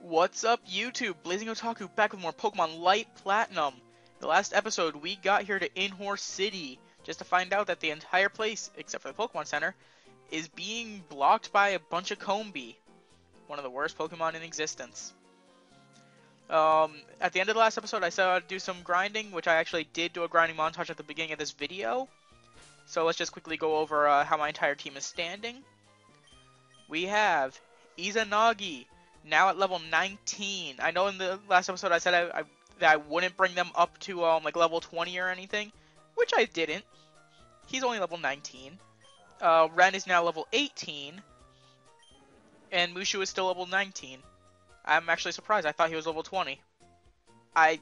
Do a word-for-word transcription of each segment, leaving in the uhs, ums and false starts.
What's up, YouTube? Blazing Otaku back with more Pokemon Light Platinum. The last episode, we got here to Inhore City just to find out that the entire place, except for the Pokemon Center, is being blocked by a bunch of Combi, one of the worst Pokemon in existence. Um, at the end of the last episode, I said I'd do some grinding, which I actually did do a grinding montage at the beginning of this video. So let's just quickly go over uh, how my entire team is standing. We have Izanagi, now at level nineteen. I know in the last episode I said I, I, that I wouldn't bring them up to um, like level twenty or anything, which I didn't. He's only level nineteen. Uh, Ren is now level eighteen, and Mushu is still level nineteen. I'm actually surprised. I thought he was level twenty. I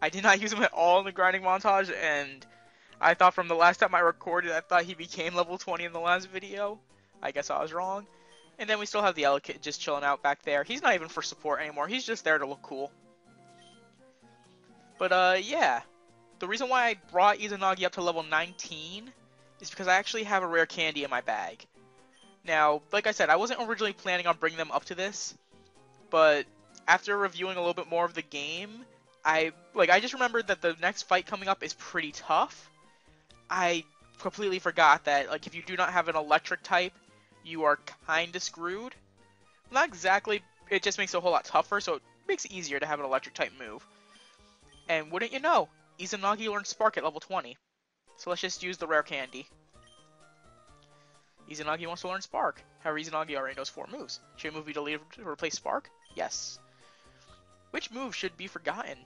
I did not use him at all in the grinding montage, and I thought from the last time I recorded, I thought he became level twenty in the last video. I guess I was wrong. And then we still have the Elekid just chilling out back there. He's not even for support anymore. He's just there to look cool. But, uh, yeah. The reason why I brought Izanagi up to level nineteen is because I actually have a rare candy in my bag. Now, like I said, I wasn't originally planning on bringing them up to this, but after reviewing a little bit more of the game, I, like, I just remembered that the next fight coming up is pretty tough. I completely forgot that, like, if you do not have an electric type, you are kinda screwed. Not exactly, it just makes it a whole lot tougher, so it makes it easier to have an electric type move. And wouldn't you know, Izanagi learned Spark at level twenty. So let's just use the rare candy. Izanagi wants to learn Spark. However, Izanagi already knows four moves. Should a move be deleted to replace Spark? Yes. Which move should be forgotten?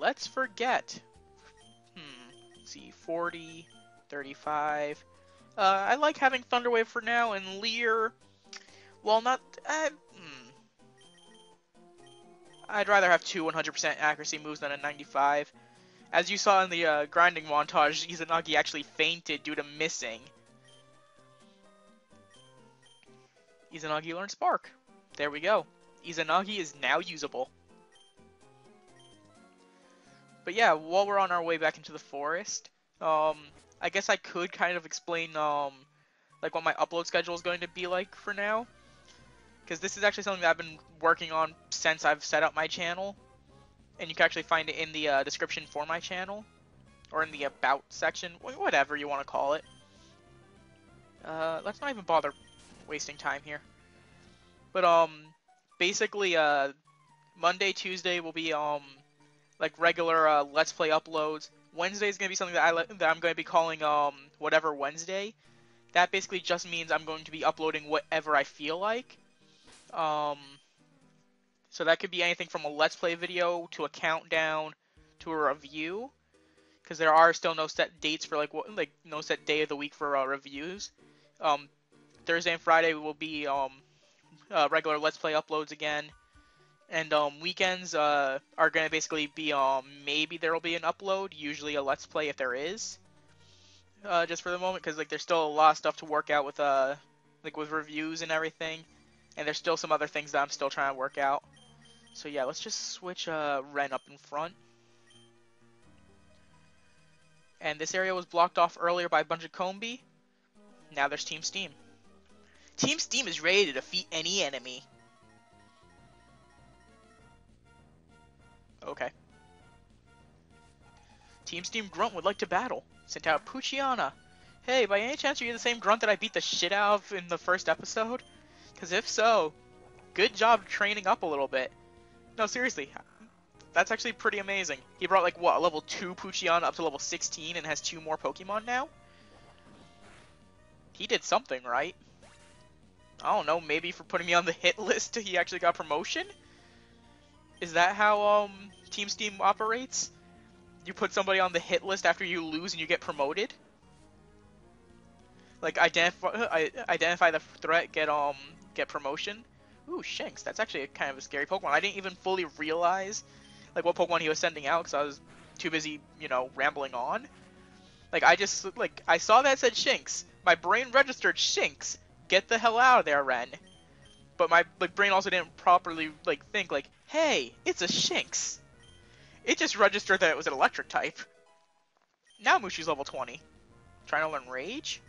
Let's forget. Hmm, let's see, forty, thirty-five... Uh, I like having Thunderwave for now, and Leer, well, not, uh, hmm. I'd rather have two one hundred percent accuracy moves than a ninety-five. As you saw in the uh, grinding montage, Izanagi actually fainted due to missing. Izanagi learned Spark. There we go. Izanagi is now usable. But yeah, while we're on our way back into the forest, um... I guess I could kind of explain, um, like, what my upload schedule is going to be like for now. Because this is actually something that I've been working on since I've set up my channel. And you can actually find it in the uh, description for my channel. Or in the About section, whatever you want to call it. Uh, let's not even bother wasting time here. But, um, basically, uh, Monday, Tuesday will be, um, like, regular uh, Let's Play uploads. Wednesday is going to be something that, I that I'm going to be calling um, Whatever Wednesday. That basically just means I'm going to be uploading whatever I feel like. Um, so that could be anything from a Let's Play video to a countdown to a review. Because there are still no set dates for, like, what, like no set day of the week for uh, reviews. Um, Thursday and Friday will be um, uh, regular Let's Play uploads again. And um, weekends uh, are going to basically be, um, maybe there will be an upload, usually a Let's Play if there is, uh, just for the moment, because like, there's still a lot of stuff to work out with, uh, like with reviews and everything, and there's still some other things that I'm still trying to work out. So yeah, let's just switch uh, Ren up in front. And this area was blocked off earlier by a bunch of Combi. Now there's Team Steam. Team Steam is ready to defeat any enemy. Okay. Team Steam Grunt would like to battle. Sent out Poochyena. Hey, by any chance are you the same Grunt that I beat the shit out of in the first episode? Because if so, good job training up a little bit. No, seriously. That's actually pretty amazing. He brought, like, what, level two Poochyena up to level sixteen and has two more Pokemon now? He did something, right? I don't know, maybe for putting me on the hit list he actually got promotion? Is that how um, Team Steam operates? You put somebody on the hit list after you lose and you get promoted? Like, identify identify the threat, get um get promotion? Ooh, Shinx, that's actually a kind of a scary Pokemon. I didn't even fully realize like what Pokemon he was sending out because I was too busy, you know, rambling on. Like, I just, like, I saw that said Shinx. My brain registered Shinx. Get the hell out of there, Ren. But my like brain also didn't properly like think like, hey, it's a Shinx. It just registered that it was an electric type. Now Mushu's level twenty. Trying to learn Rage?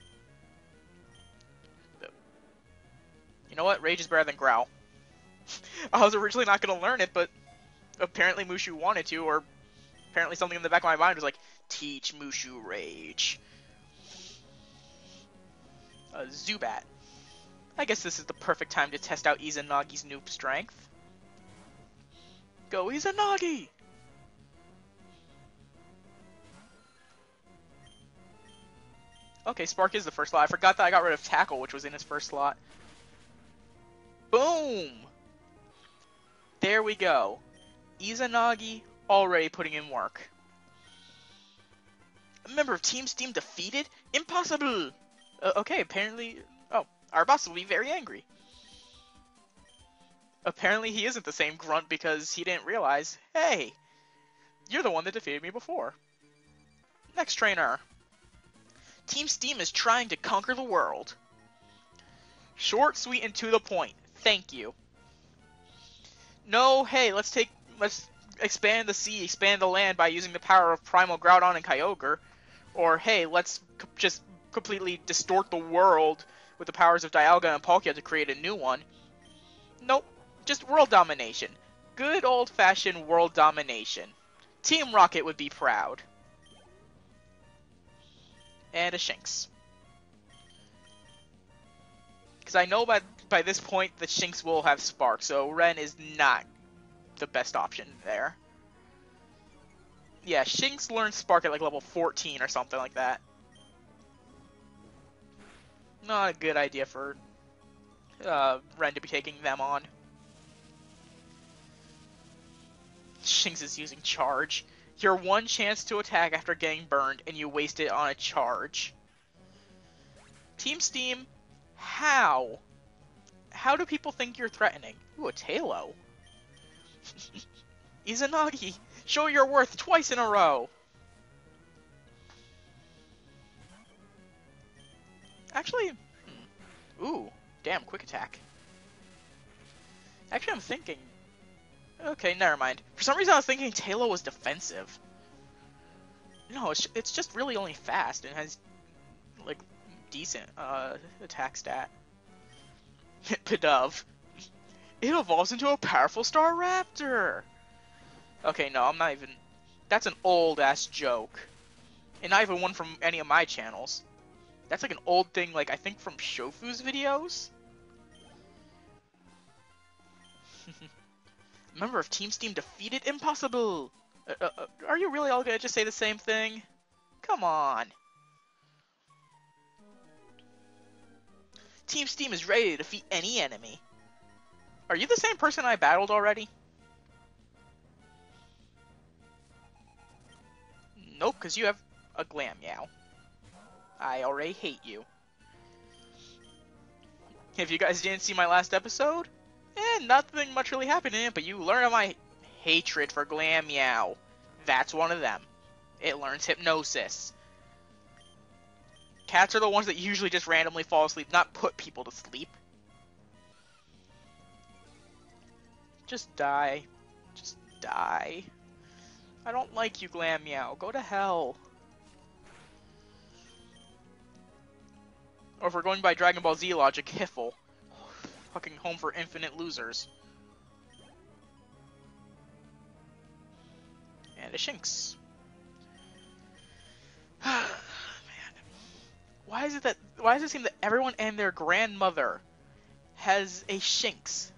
You know what? Rage is better than Growl. I was originally not going to learn it, but apparently Mushu wanted to, or apparently something in the back of my mind was like, teach Mushu rage. Uh, Zubat. I guess this is the perfect time to test out Izanagi's new strength. Go Izanagi! Okay, Spark is the first slot. I forgot that I got rid of Tackle, which was in his first slot. Boom! There we go. Izanagi already putting in work. A member of Team Steam defeated? Impossible! Uh, okay, apparently... Oh, our boss will be very angry. Apparently he isn't the same grunt because he didn't realize, hey, you're the one that defeated me before. Next trainer. Team Steam is trying to conquer the world. Short, sweet, and to the point. Thank you. No, hey, let's take, let's expand the sea, expand the land by using the power of Primal Groudon and Kyogre. Or, hey, let's co just completely distort the world with the powers of Dialga and Palkia to create a new one. Nope, just world domination. Good old-fashioned world domination. Team Rocket would be proud. And a Shinx. Because I know by, by this point the Shinx will have Spark, so Ren is not the best option there. Yeah, Shinx learned Spark at like level fourteen or something like that. Not a good idea for uh, Ren to be taking them on. Shinx is using Charge. Your one chance to attack after getting burned, and you waste it on a charge. Team Steam, how? How do people think you're threatening? Ooh, a Taillow. Izanagi, show your worth twice in a row! Actually, hmm. Ooh, damn, quick attack. Actually, I'm thinking... Okay, never mind. For some reason, I was thinking Taillow was defensive. No, it's it's just really only fast and has like decent uh, attack stat. Pidove. It evolves into a powerful Star Raptor. Okay, no, I'm not even. That's an old ass joke, and not even one from any of my channels. That's like an old thing, like I think from Shofu's videos. Member of Team Steam defeated? Impossible! Uh, uh, uh, are you really all gonna just say the same thing? Come on! Team Steam is ready to defeat any enemy. Are you the same person I battled already? Nope, because you have a Glameow. I already hate you. If you guys didn't see my last episode, and nothing much really happened in it, but you learn of my hatred for Glameow. That's one of them. It learns Hypnosis. Cats are the ones that usually just randomly fall asleep, not put people to sleep. Just die. Just die. I don't like you, Glameow. Go to hell. Or if we're going by Dragon Ball Z logic, Hiffle. Fucking home for infinite losers. And a Shinx. Man. Why is it that why does it seem that everyone and their grandmother has a Shinx?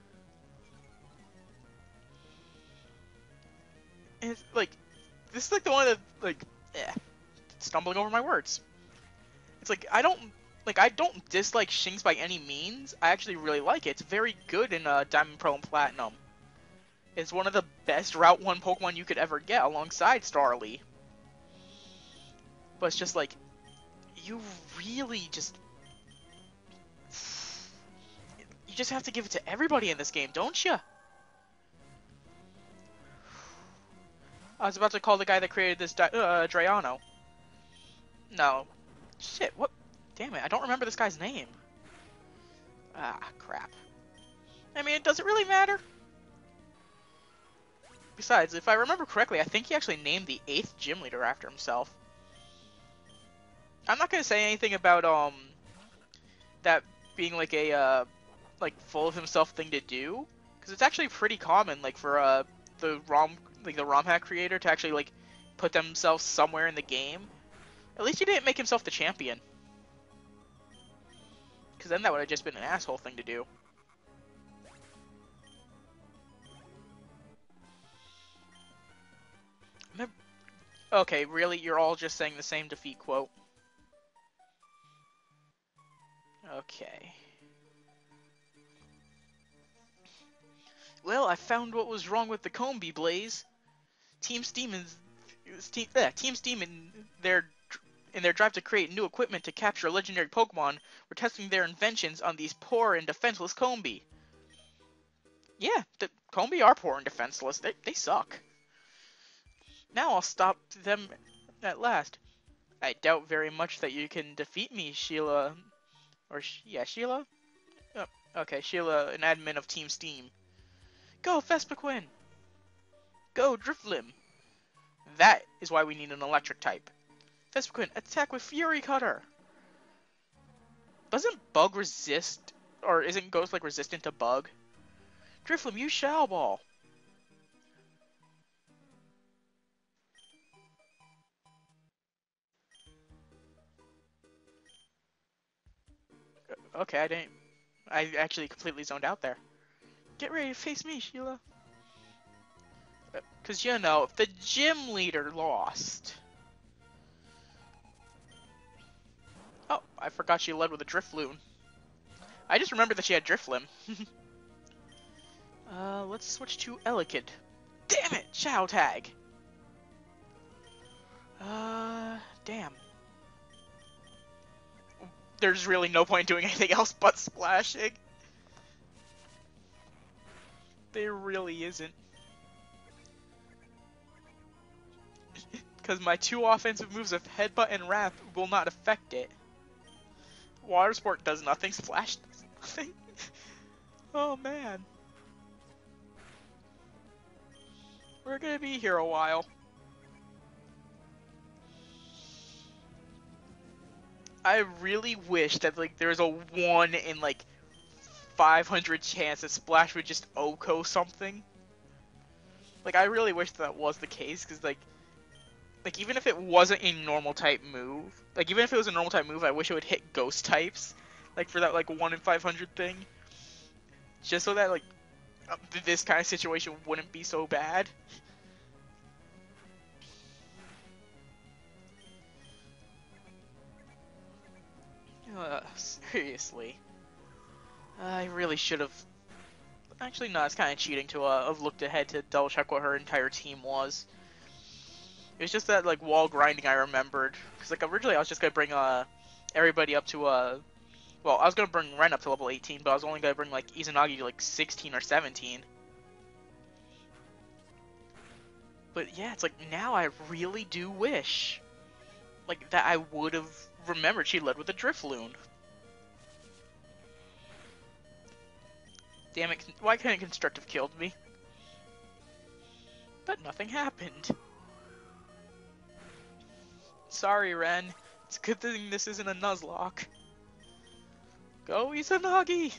And it's like this is like the one that like eh, stumbling over my words. It's like I don't Like, I don't dislike Shinx by any means. I actually really like it. It's very good in uh, Diamond Pearl and Platinum. It's one of the best Route one Pokemon you could ever get alongside Starly. But it's just like, you really just... You just have to give it to everybody in this game, don't you? I was about to call the guy that created this di uh, Drayano. No. Shit, what? Damn it, I don't remember this guy's name. Ah, crap. I mean, does it really matter? Besides, if I remember correctly, I think he actually named the eighth gym leader after himself. I'm not going to say anything about um that being like a uh, like full of himself thing to do. because it's actually pretty common, like, for uh the ROM like the ROM hack creator to actually like put themselves somewhere in the game. At least he didn't make himself the champion, because then that would have just been an asshole thing to do. Okay, really? You're all just saying the same defeat quote? Okay. Well, I found what was wrong with the Combi, Blaze. Team Steam is team, uh, Team Steam in their in their drive to create new equipment to capture legendary Pokemon were testing their inventions on these poor and defenseless Combi. Yeah, the Combi are poor and defenseless. They they suck. Now I'll stop them at last. I doubt very much that you can defeat me, Sheila. Or, yeah, Sheila? Oh, okay, Sheila, an admin of Team Steam. Go, Vespiquen! Go, Drifblim! That is why we need an electric type. Vespiquen, attack with Fury Cutter! Doesn't Bug resist, or isn't Ghost, like, resistant to Bug? Drifblim, use Shadow Ball! Okay, I didn't... I actually completely zoned out there. Get ready to face me, Sheila. Because, you know, if the gym leader lost... Oh, I forgot she led with a Drifloon. I just remembered that she had Drifblim. uh, let's switch to Elekid. Damn it! Shadow Tag! Uh, damn. There's really no point doing anything else but splashing. There really isn't. Because my two offensive moves of Headbutt and Wrath will not affect it. Water Sport does nothing, Splash does nothing. Oh man. We're gonna be here a while. I really wish that, like, there was a one in, like, five hundred chance that Splash would just Oko something. Like, I really wish that was the case, because, like, like, even if it wasn't a normal-type move, like, even if it was a normal-type move, I wish it would hit ghost types, like, for that, like, one in five hundred thing. Just so that, like, this kind of situation wouldn't be so bad. Uh, seriously. I really should have... Actually, no, it's kind of cheating to uh, have looked ahead to double check what her entire team was. It was just that, like, wall grinding I remembered. Because, like, originally I was just going to bring uh, everybody up to... Uh, well, I was going to bring Ren up to level eighteen, but I was only going to bring, like, Izanagi to, like, sixteen or seventeen. But, yeah, it's like, now I really do wish... Like, that I would have remembered she led with a Drifloon. Damn it, why couldn't Constructive killed me? But nothing happened. Sorry, Ren. It's a good thing this isn't a Nuzlocke. Go, Izanagi!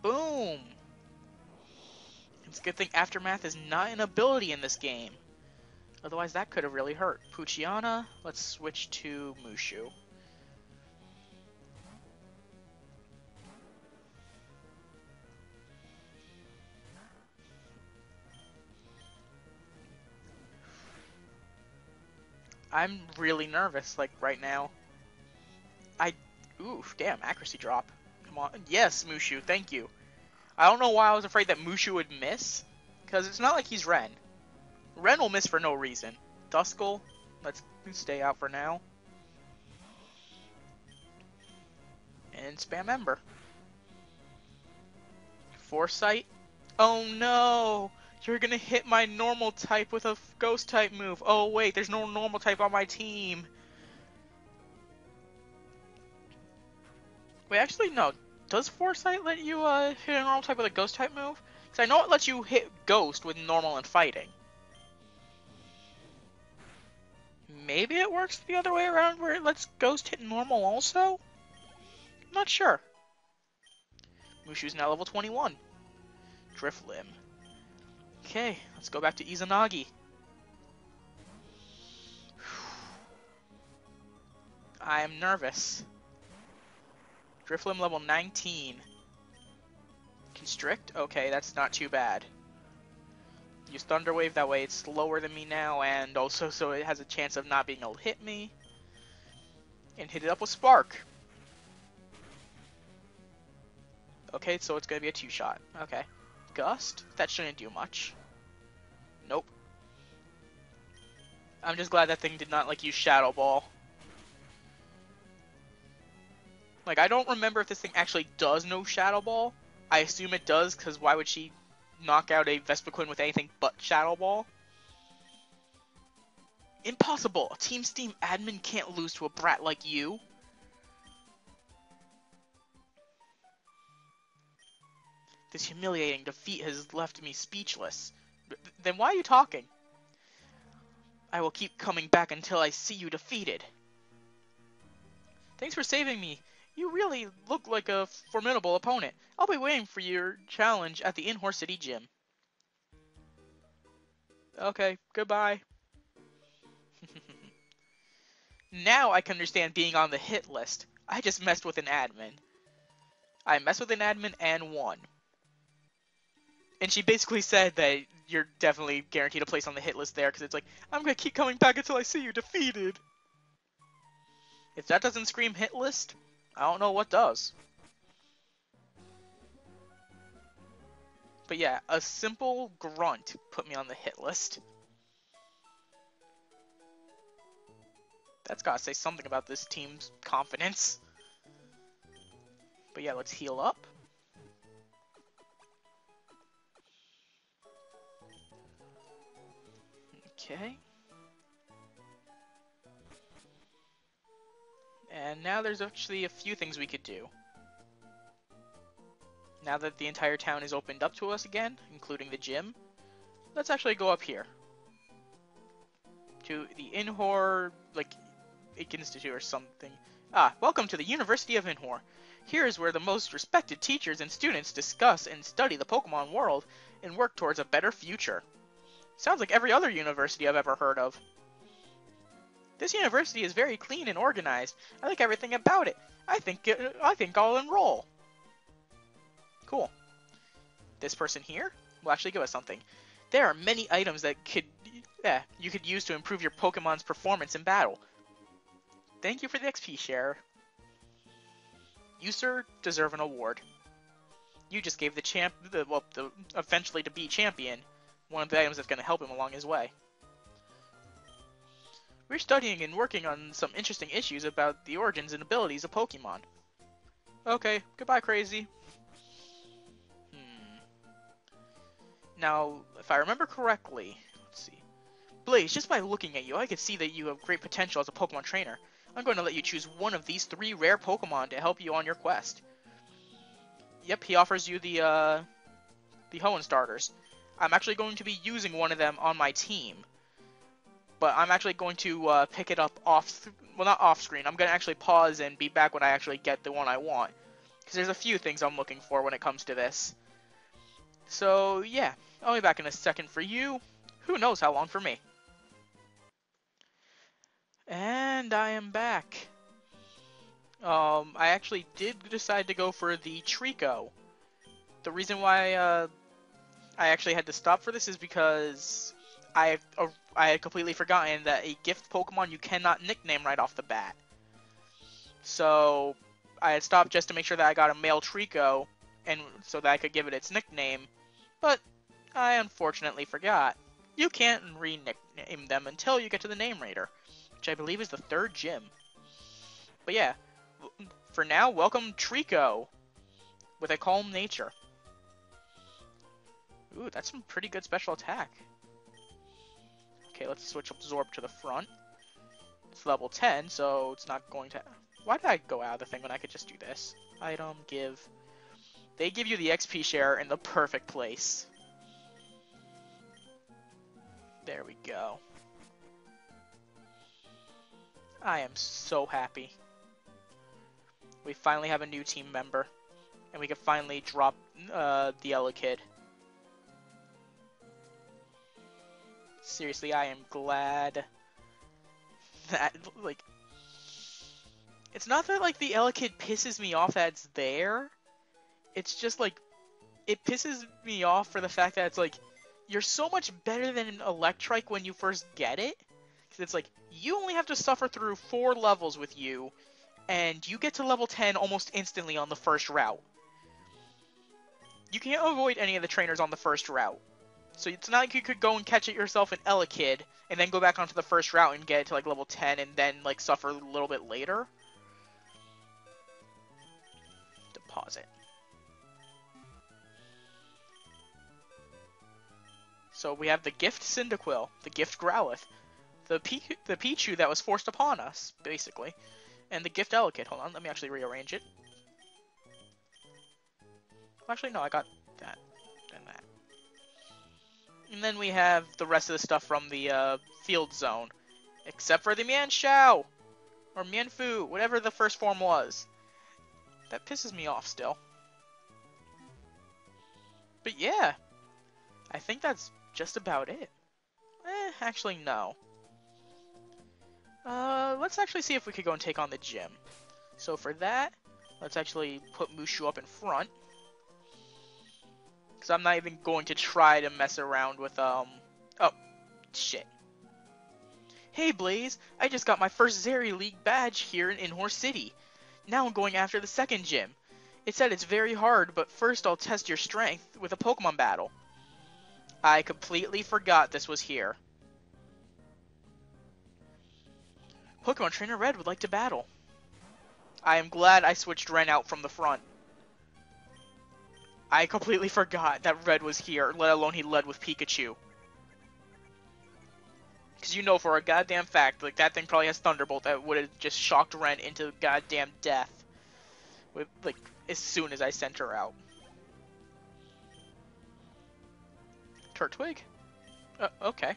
Boom! It's a good thing Aftermath is not an ability in this game. Otherwise, that could have really hurt. Poochyena, let's switch to Mushu. I'm really nervous, like, right now. I... Oof, damn, accuracy drop. Come on. Yes, Mushu, thank you. I don't know why I was afraid that Mushu would miss, because it's not like he's Ren. Ren will miss for no reason. Duskull, let's stay out for now. And spam Ember. Foresight. Oh no! You're gonna hit my normal type with a ghost type move. Oh wait, there's no normal type on my team. Wait, actually no. Does Foresight let you uh, hit a normal type with a ghost type move? Because I know it lets you hit ghost with normal and fighting. Maybe it works the other way around where it lets Ghost hit normal also? I'm not sure. Mushu's now level twenty-one. Drifblim. Okay, let's go back to Izanagi. I am nervous. Drifblim level nineteen. Constrict? Okay, that's not too bad. Use Thunder Wave, that way it's slower than me now, and also so it has a chance of not being able to hit me. And hit it up with Spark. Okay, so it's going to be a two-shot. Okay. Gust? That shouldn't do much. Nope. I'm just glad that thing did not, like, use Shadow Ball. Like, I don't remember if this thing actually does no Shadow Ball. I assume it does, because why would she knock out a Vespiquen with anything but Shadow Ball? Impossible! A Team Steam admin can't lose to a brat like you! This humiliating defeat has left me speechless. Th then why are you talking? I will keep coming back until I see you defeated. Thanks for saving me. You really look like a formidable opponent. I'll be waiting for your challenge at the Inhore City Gym. Okay, goodbye. Now I can understand being on the hit list. I just messed with an admin. I messed with an admin and won. And she basically said that you're definitely guaranteed a place on the hit list there, because it's like, I'm going to keep coming back until I see you defeated. If that doesn't scream hit list, I don't know what does. But yeah, a simple grunt put me on the hit list. That's gotta say something about this team's confidence. But yeah, let's heal up. Okay. And now there's actually a few things we could do. Now that the entire town is opened up to us again, including the gym, let's actually go up here. To the Inhore, like, Institute or something. Ah, welcome to the University of Inhore. Here is where the most respected teachers and students discuss and study the Pokemon world and work towards a better future. Sounds like every other university I've ever heard of. This university is very clean and organized. I like everything about it. I think it, I think I'll enroll. Cool. This person here will actually give us something. There are many items that could yeah, you could use to improve your Pokemon's performance in battle. Thank you for the X P share. You, sir, deserve an award. You just gave the champ the well the eventually to be champion one of the items that's going to help him along his way. We're studying and working on some interesting issues about the origins and abilities of Pokemon. Okay, goodbye, crazy. Hmm. Now, if I remember correctly, let's see. Blaze, just by looking at you, I could see that you have great potential as a Pokemon trainer. I'm going to let you choose one of these three rare Pokemon to help you on your quest. Yep, he offers you the, uh, the Hoenn starters. I'm actually going to be using one of them on my team. But I'm actually going to uh, pick it up off, well not off screen, I'm going to actually pause and be back when I actually get the one I want. Because there's a few things I'm looking for when it comes to this. So yeah, I'll be back in a second for you, who knows how long for me. And I am back. Um, I actually did decide to go for the Treecko. The reason why uh, I actually had to stop for this is because I uh, I had completely forgotten that a gift Pokemon you cannot nickname right off the bat. So I had stopped just to make sure that I got a male Treecko, and so that I could give it its nickname. But I unfortunately forgot. You can't re-nickname them until you get to the Name Raider, which I believe is the third gym. But yeah, for now, welcome Treecko with a calm nature. Ooh, that's some pretty good special attack. Okay, let's switch Absorb to the front. It's level ten, so it's not going to... Why did I go out of the thing when I could just do this? Item, give... They give you the X P share in the perfect place. There we go. I am so happy. We finally have a new team member, and we can finally drop uh, the Elekid. Seriously, I am glad that, like, it's not that, like, the Elekid pisses me off that it's there. It's just, like, it pisses me off for the fact that it's, like, you're so much better than an Electrike when you first get it. Because it's, like, you only have to suffer through four levels with you, and you get to level ten almost instantly on the first route. You can't avoid any of the trainers on the first route. So it's not like you could go and catch it yourself in Elekid, and then go back onto the first route and get it to, like, level ten, and then, like, suffer a little bit later. Deposit. So we have the gift Cyndaquil, the gift Growlithe, the P the Pichu that was forced upon us, basically, and the gift Elekid. Hold on, let me actually rearrange it. Actually, no, I got that and that. And then we have the rest of the stuff from the uh, field zone, except for the Mienshao, or Mienfu, whatever the first form was. That pisses me off still. But yeah, I think that's just about it. Eh, actually no. Uh, let's actually see if we could go and take on the gym. So for that, let's actually put Mushu up in front. Because I'm not even going to try to mess around with, um... oh, shit. Hey Blaze, I just got my first Zeri League badge here in Inhore City. Now I'm going after the second gym. It said it's very hard, but first I'll test your strength with a Pokemon battle. I completely forgot this was here. Pokemon Trainer Red would like to battle. I am glad I switched Ren out from the front. I completely forgot that Red was here, let alone he led with Pikachu. Because you know for a goddamn fact, like, that thing probably has Thunderbolt that would have just shocked Ren into goddamn death. With, like, as soon as I sent her out. Turtwig? Uh, okay.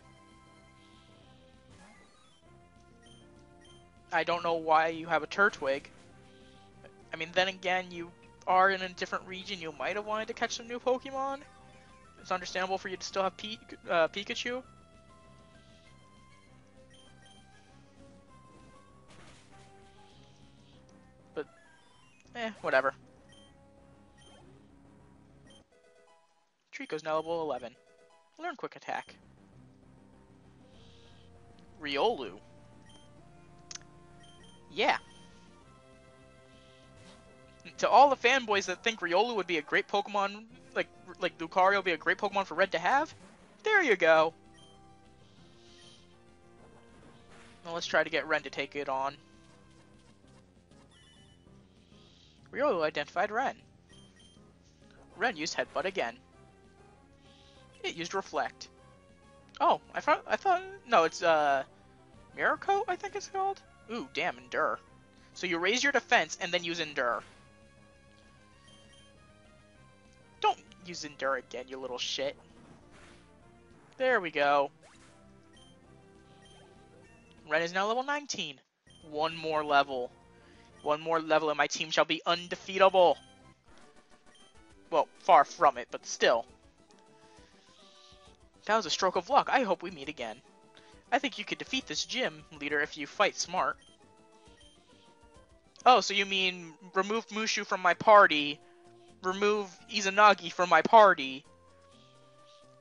I don't know why you have a Turtwig. I mean, then again, you are in a different region. You might have wanted to catch some new Pokemon. It's understandable for you to still have P uh, Pikachu. But, eh, whatever. Treecko's now level eleven. Learn Quick Attack. Riolu. Yeah. To all the fanboys that think Riolu would be a great Pokemon, like like Lucario would be a great Pokemon for Red to have, there you go. Now let's try to get Ren to take it on. Riolu identified Ren. Ren used Headbutt again. It used Reflect. Oh, I thought, I thought, no, it's, uh, Miracle, I think it's called? Ooh, damn, Endure. So you raise your defense and then use Endure. Don't use Endure again, you little shit. There we go. Ren is now level nineteen. One more level. One more level and my team shall be undefeatable. Well, far from it, but still. That was a stroke of luck. I hope we meet again. I think you could defeat this gym leader if you fight smart. Oh, so you mean remove Mushu from my party, remove Izanagi from my party,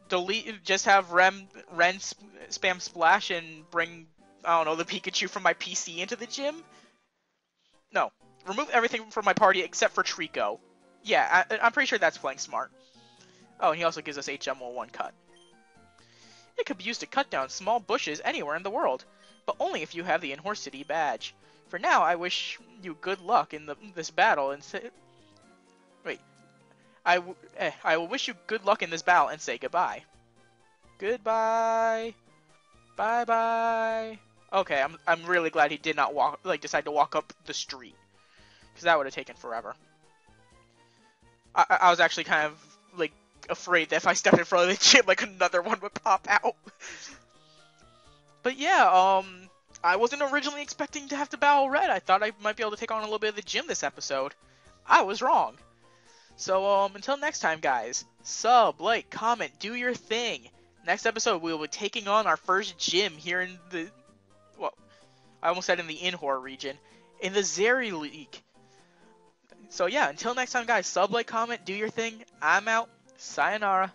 delete, just have Ren, Ren sp spam Splash and bring, I don't know, the Pikachu from my P C into the gym? No. Remove everything from my party except for Treecko. Yeah, I, I'm pretty sure that's playing smart. Oh, and he also gives us H M one cut. It could be used to cut down small bushes anywhere in the world, but only if you have the Inhore City badge. For now, I wish you good luck in the, this battle and say... Wait. I, w eh, I will wish you good luck in this battle and say goodbye. Goodbye. Bye-bye. Okay, I'm, I'm really glad he did not walk, like, decide to walk up the street. Because that would have taken forever. I, I was actually kind of, like, afraid that if I stepped in front of the gym, like, another one would pop out. But yeah, um, I wasn't originally expecting to have to battle Red. I thought I might be able to take on a little bit of the gym this episode. I was wrong. So, um, until next time, guys, sub, like, comment, do your thing. Next episode, we'll be taking on our first gym here in the... Well, I almost said in the Inhore region. In the Zeri League. So, yeah, until next time, guys, sub, like, comment, do your thing. I'm out. Sayonara.